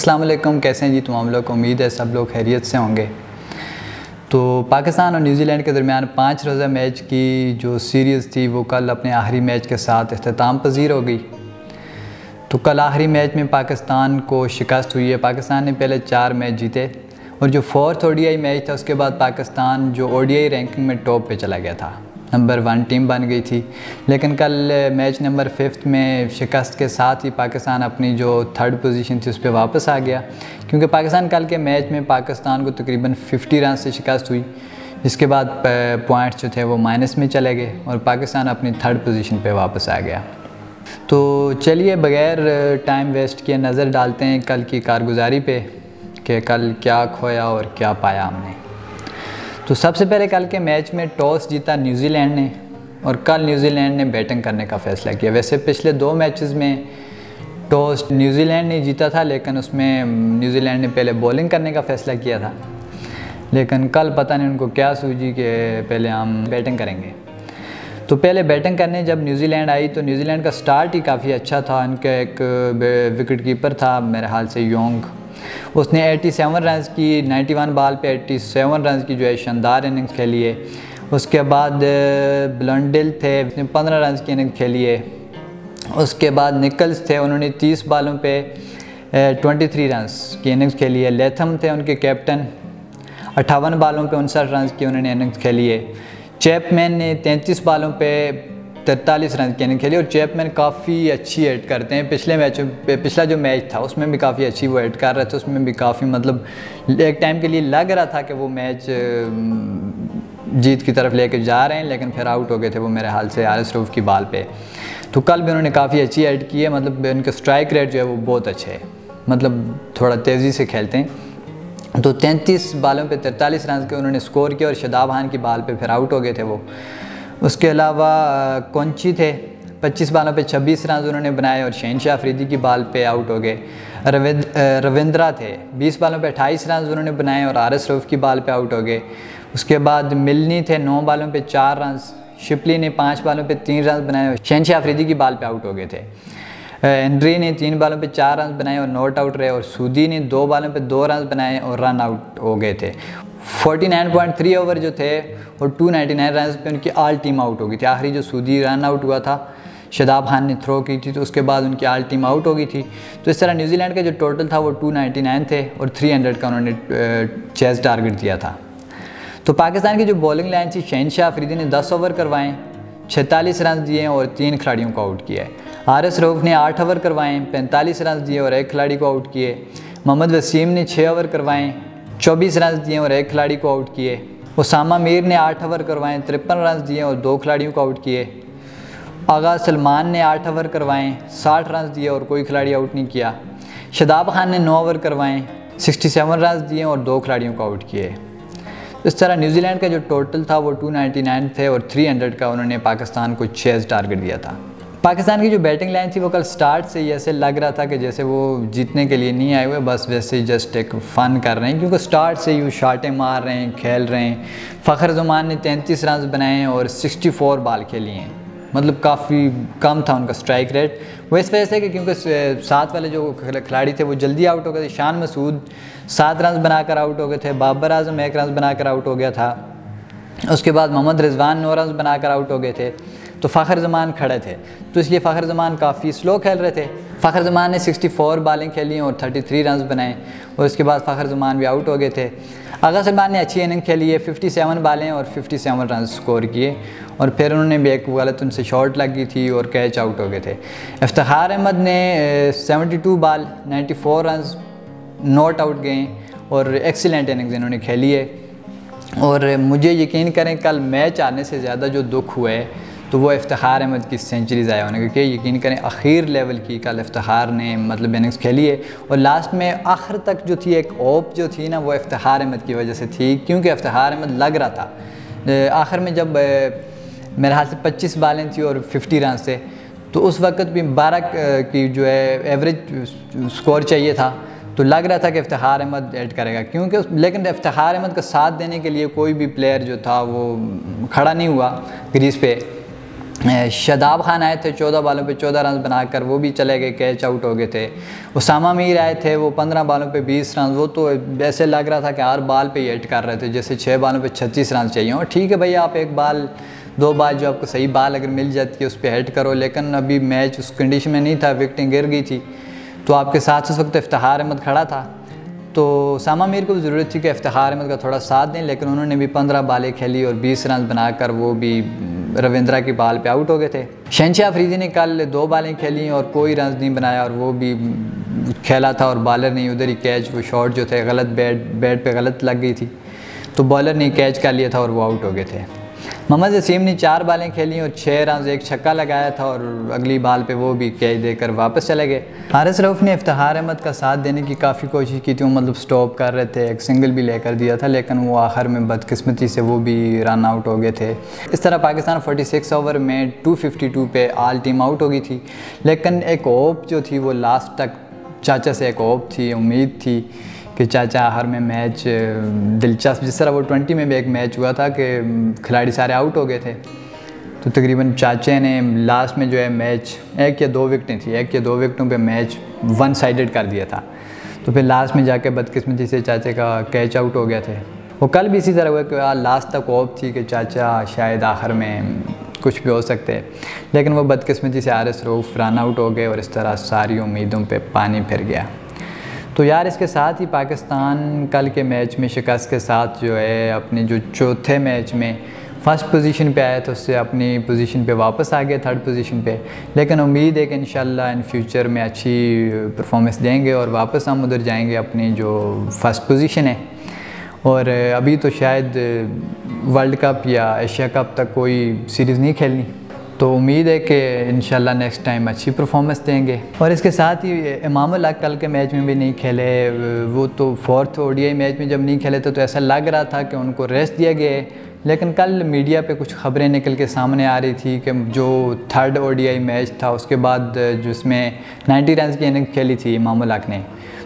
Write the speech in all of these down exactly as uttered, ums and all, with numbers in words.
अस्सलाम वालेकुम, कैसे हैं जी तमाम लोग। उम्मीद है सब लोग खैरियत से होंगे। तो पाकिस्तान और न्यूजीलैंड के दरमियान पाँच रोज़ा मैच की जो सीरीज़ थी वो कल अपने आखिरी मैच के साथ अख्ताम पजीर हो गई। तो कल आखिरी मैच में पाकिस्तान को शिकस्त हुई है। पाकिस्तान ने पहले चार मैच जीते और जो फोर्थ ओडीआई मैच था उसके बाद पाकिस्तान जो ओडीआई रैंकिंग में टॉप पे चला गया था, नंबर वन टीम बन गई थी। लेकिन कल मैच नंबर फिफ्थ में शिकस्त के साथ ही पाकिस्तान अपनी जो थर्ड पोजीशन थी उस पर वापस आ गया, क्योंकि पाकिस्तान कल के मैच में पाकिस्तान को तकरीबन पचास रन से शिकस्त हुई, जिसके बाद पॉइंट्स जो थे वो माइनस में चले गए और पाकिस्तान अपनी थर्ड पोजीशन पे वापस आ गया। तो चलिए बग़ैर टाइम वेस्ट किए नज़र डालते हैं कल की कारगुजारी पे कि कल क्या खोया और क्या पाया हमने। तो सबसे पहले कल के मैच में टॉस जीता न्यूजीलैंड ने और कल न्यूजीलैंड ने बैटिंग करने का फ़ैसला किया। वैसे पिछले दो मैचेस में टॉस न्यूजीलैंड ने जीता था, लेकिन उसमें न्यूजीलैंड ने पहले बॉलिंग करने का फ़ैसला किया था, लेकिन कल पता नहीं उनको क्या सूझी कि पहले हम बैटिंग करेंगे। तो पहले बैटिंग करने जब न्यूजीलैंड आई तो न्यूजीलैंड का स्टार्ट ही काफ़ी अच्छा था। उनका एक विकेट कीपर था मेरे हाल से योंग, उसने सत्तासी रन की इक्यानवे बॉल पे सत्तासी रन की जो है शानदार इनिंग्स खेली है। उसके बाद ब्लंडिल थे, उसने पंद्रह रन की इनिंग्स खेली है। उसके बाद निकल्स थे, उन्होंने तीस बॉलों पे तेईस रन की इनिंग्स खेली है। लेथम थे उनके कैप्टन, अट्ठावन बॉलों पे उनसठ रन की उन्होंने इनिंग्स खेली है। चैपमैन ने तैंतीस बॉलों पे तैंतालीस रन की इनिंग खेली और चैपमैन काफ़ी अच्छी हिट करते हैं। पिछले मैचों पिछला जो मैच था उसमें भी काफ़ी अच्छी वो हिट कर रहे थे, उसमें भी काफ़ी मतलब एक टाइम के लिए लग रहा था कि वो मैच जीत की तरफ लेके जा रहे हैं, लेकिन फिर आउट हो गए थे वो मेरे हाल से हारिस रऊफ की बॉल पे। तो कल भी उन्होंने काफ़ी अच्छी हिट की है, मतलब उनके स्ट्राइक रेट जो है वो बहुत अच्छे है, मतलब थोड़ा तेज़ी से खेलते हैं। तो तैंतीस बॉलों पे तैंतालीस रन के उन्होंने स्कोर किया और शदाब खान की बॉल पे फिर आउट हो गए थे वो। उसके अलावा कोंची थे, पच्चीस बॉलों पे छब्बीस रन उन्होंने बनाए और शहीन शाह अफरीदी की बॉल पे आउट हो गए। रविंद्रा थे, बीस बॉलों पे अट्ठाईस रन उन्होंने बनाए और हारिस रऊफ की बॉल पे आउट हो गए। उसके बाद मिलनी थे, नौ बॉलों पे चार रन, शिपली ने पाँच बॉलों पे तीन रन बनाए और शहीन शाह अफरीदी की बॉल पे आउट हो गए थे। एंड्री ने तीन बॉलों पे चार रन बनाए और नॉट आउट रहे और सूदी ने दो बॉलों पे दो रन बनाए और रन आउट हो गए थे। उनचास पॉइंट तीन ओवर जो थे और दो सौ निन्यानवे रन पे उनकी ऑल टीम आउट हो गई थी। आखिरी जो सूदी रन आउट हुआ था, शदाब खान ने थ्रो की थी, तो उसके बाद उनकी ऑल टीम आउट हो गई थी। तो इस तरह न्यूजीलैंड का जो टोटल था वो दो सौ निन्यानवे थे और तीन सौ का उन्होंने चेज़ टारगेट दिया था। तो पाकिस्तान की जो बॉलिंग लाइन थी, शहीन शाह अफरीदी ने दस ओवर करवाएँ, छतालीस रन दिए और तीन खिलाड़ियों को आउट किया। हारिस रऊफ ने आठ ओवर करवाएँ, पैंतालीस रन दिए और एक खिलाड़ी को आउट किए। मोहम्मद वसीम ने छः ओवर करवाएँ, चौबीस रन दिए और एक खिलाड़ी को आउट किए। उसामा मीर ने आठ ओवर करवाएँ, तिरपन रन दिए और दो खिलाड़ियों को आउट किए। आगा सलमान ने आठ ओवर करवाएँ, साठ रन दिए और कोई खिलाड़ी आउट नहीं किया। शदाब खान ने नौ ओवर करवाएँ, सिक्सटी सेवन रन दिए और दो खिलाड़ियों को आउट किए। इस तरह न्यूजीलैंड का जो टोटल था वो दो सौ निन्यानवे थे और तीन सौ का उन्होंने पाकिस्तान को छः टारगेट दिया था। पाकिस्तान की जो बैटिंग लाइन थी वो कल स्टार्ट से ही ऐसे लग रहा था कि जैसे वो जीतने के लिए नहीं आए हुए, बस वैसे ही जस्ट एक फ़न कर रहे हैं, क्योंकि स्टार्ट से ही वो शाटें मार रहे हैं, खेल रहे हैं। फ़ख्र जमान ने तैंतीस रन बनाए और चौंसठ बॉल खेली हैं, मतलब काफ़ी कम था उनका स्ट्राइक रेट। वो इस वजह से कि क्योंकि सात वाले जो खिलाड़ी थे वो जल्दी आउट हो गए थे। शान मसूद सात रन बनाकर आउट हो गए थे, बाबर आजम एक रन बनाकर आउट हो गया था, उसके बाद मोहम्मद रिजवान नौ रन बनाकर आउट हो गए थे। तो फ़ख्र जमान खड़े थे, तो इसलिए फ़ख्र जमान काफ़ी स्लो खेल रहे थे। फ़ख्र जमान ने चौंसठ बॉलिंग खेली और तैंतीस रन बनाए और उसके बाद फ़ख्र जमान भी आउट हो गए थे। आगा सलमान ने अच्छी इनिंग खेली है, सत्तावन बॉलें और सत्तावन रन स्कोर किए और फिर उन्होंने भी एक गलत उनसे शॉट लग गई थी और कैच आउट हो गए थे। इफ्तिखार अहमद ने बहत्तर बॉल चौरानवे रन नॉट आउट गए और एक्सीलेंट इनिंग्स इन्होंने खेली है। और मुझे यकीन करें कल मैच आने से ज़्यादा जो दुख हुआ है तो वो इफ्तिखार अहमद की सेंचुरी ज़ाया होने का। यकीन करें आखिर लेवल की कल इफ्तिखार ने मतलब इनिंग्स खेली है और लास्ट में आखिर तक जो थी एक ऑफ जो थी ना वो इफ्तिखार अहमद की वजह से थी, क्योंकि इफ्तिखार अहमद लग रहा था आखिर में जब मेरे हाथ से पच्चीस बॉलें थी और पचास रन थे तो उस वक्त भी बारह की जो है एवरेज स्कोर चाहिए था, तो लग रहा था कि इफ्तिखार अहमद ऐड करेगा, क्योंकि लेकिन इफ्तिखार अहमद का साथ देने के लिए कोई भी प्लेयर जो था वो खड़ा नहीं हुआ क्रीज पे। शदाब खान आए थे चौदह बालों पे चौदह रन बनाकर, वो भी चले गए, कैच आउट हो गए थे। उसामा मीर आए थे, वो पंद्रह बालों पे बीस रन, वो तो ऐसे लग रहा था कि हर बाल पे हिट कर रहे थे, जैसे छः बालों पे छत्तीस रन चाहिए हो। ठीक है भैया, आप एक बाल दो बाल जो आपको सही बाल अगर मिल जाती है उस पर हिट करो, लेकिन अभी मैच उस कंडीशन में नहीं था, विकटें गिर गई थी। तो आपके साथ उस वक्त इफ्तिखार अहमद खड़ा था, तो उसामा मीर को ज़रूरत थी कि इफ्तिखार अहमद का थोड़ा साथ दें, लेकिन उन्होंने भी पंद्रह बालें खेली और बीस रन बनाकर वो भी रविंद्रा की बाल पे आउट हो गए थे। शाहीन शाह अफरीदी ने कल दो बालें खेली और कोई रन नहीं बनाया, और वो भी खेला था और बॉलर ने उधर ही कैच, वो शॉट जो थे गलत बैट बैट पे गलत लग गई थी, तो बॉलर ने कैच कर लिया था और वो आउट हो गए थे। मोहम्मद वसीम ने चार बालें खेली और छः रन, एक छक्का लगाया था और अगली बाल पे वो भी कैच देकर वापस चले गए। हारिस रऊफ ने इफ्तिखार अहमद का साथ देने की काफ़ी कोशिश की थी, वो मतलब स्टॉप कर रहे थे, एक सिंगल भी लेकर दिया था, लेकिन वो आखिर में बदकिस्मती से वो भी रन आउट हो गए थे। इस तरह पाकिस्तान छियालीस ओवर में दो सौ बावन पे आल टीम आउट हो गई थी, लेकिन एक होप जो थी वो लास्ट तक चाचा से एक होप थी, उम्मीद थी कि चाचा हर में मैच दिलचस्प, जिस तरह वो ट्वेंटी में भी एक मैच हुआ था कि खिलाड़ी सारे आउट हो गए थे, तो तकरीबन चाचे ने लास्ट में जो है मैच एक या दो विकटें थी, एक या दो विकटों पे मैच वन साइडेड कर दिया था। तो फिर लास्ट में जाके बदकिस्मती से चाचे का कैच आउट हो गया थे। वो कल भी इसी तरह हुआ कि लास्ट तक होप थी कि चाचा शायद आखिर में कुछ भी हो सकते हैं, लेकिन वो बदकिस्मती से हारिस रऊफ रन आउट हो गए और इस तरह सारी उम्मीदों पर पानी फिर गया। तो यार इसके साथ ही पाकिस्तान कल के मैच में शिकस्त के साथ जो है अपने जो चौथे मैच में फर्स्ट पोजीशन पे आया था, उससे अपनी पोजीशन पे वापस आ गया थर्ड पोजीशन पे, लेकिन उम्मीद है कि इंशाल्लाह इन फ्यूचर में अच्छी परफॉर्मेंस देंगे और वापस हम उधर जाएंगे अपनी जो फर्स्ट पोजीशन है। और अभी तो शायद वर्ल्ड कप या एशिया कप तक कोई सीरीज़ नहीं खेलनी, तो उम्मीद है कि इंशाल्लाह नेक्स्ट टाइम अच्छी परफॉर्मेंस देंगे। और इसके साथ ही इमाम उल हक कल के मैच में भी नहीं खेले, वो तो फोर्थ ओडीआई मैच में जब नहीं खेले थे तो ऐसा लग रहा था कि उनको रेस्ट दिया गया है, लेकिन कल मीडिया पे कुछ खबरें निकल के सामने आ रही थी कि जो थर्ड ओडीआई मैच था उसके बाद जिसमें नाइन्टी रन की इनिंग खेली थी इमाम उल हक ने,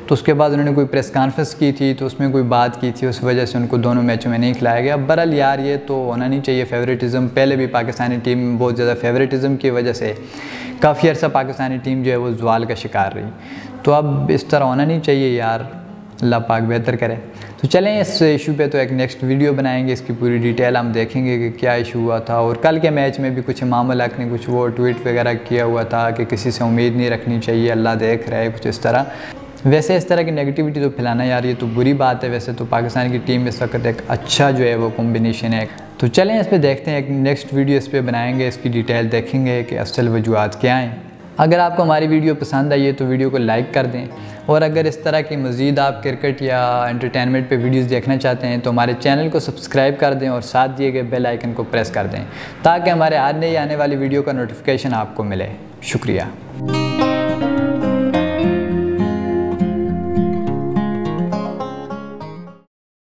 तो उसके बाद उन्होंने कोई प्रेस कॉन्फ्रेंस की थी, तो उसमें कोई बात की थी, उस वजह से उनको दोनों मैचों में नहीं खिलाया गया। बहरहाल यार ये तो होना नहीं चाहिए फेवरेटिज़म, पहले भी पाकिस्तानी टीम बहुत ज़्यादा फेवरेटिज़म की वजह से काफ़ी अर्सा पाकिस्तानी टीम जो है वो ज़वाल का शिकार रही, तो अब इस तरह होना नहीं चाहिए यार, अल्लाह पाक बेहतर करे। तो चलें इस इशू पे तो एक नेक्स्ट वीडियो बनाएंगे, इसकी पूरी डिटेल हम देखेंगे कि क्या इशू हुआ था। और कल के मैच में भी कुछ इमाम उल हक ने कुछ वो ट्वीट वगैरह किया हुआ था कि किसी से उम्मीद नहीं रखनी चाहिए, अल्लाह देख रहा है, कुछ इस तरह। वैसे इस तरह की नेगेटिविटी तो फैलाना यार ये तो बुरी बात है। वैसे तो पाकिस्तान की टीम इस वक्त एक अच्छा जो है वो कॉम्बिनेशन है, तो चलें इस पे देखते हैं, एक नेक्स्ट वीडियो इस पे बनाएंगे, इसकी डिटेल देखेंगे कि असल वजूहत क्या हैं। अगर आपको हमारी वीडियो पसंद आई है तो वीडियो को लाइक कर दें, और अगर इस तरह की मज़ीद आप क्रिकेट या एंटरटेनमेंट पे वीडियोस देखना चाहते हैं तो हमारे चैनल को सब्सक्राइब कर दें और साथ दिए गए बेल आइकन को प्रेस कर दें ताकि हमारे आने आने वाली वीडियो का नोटिफिकेशन आपको मिले। शुक्रिया।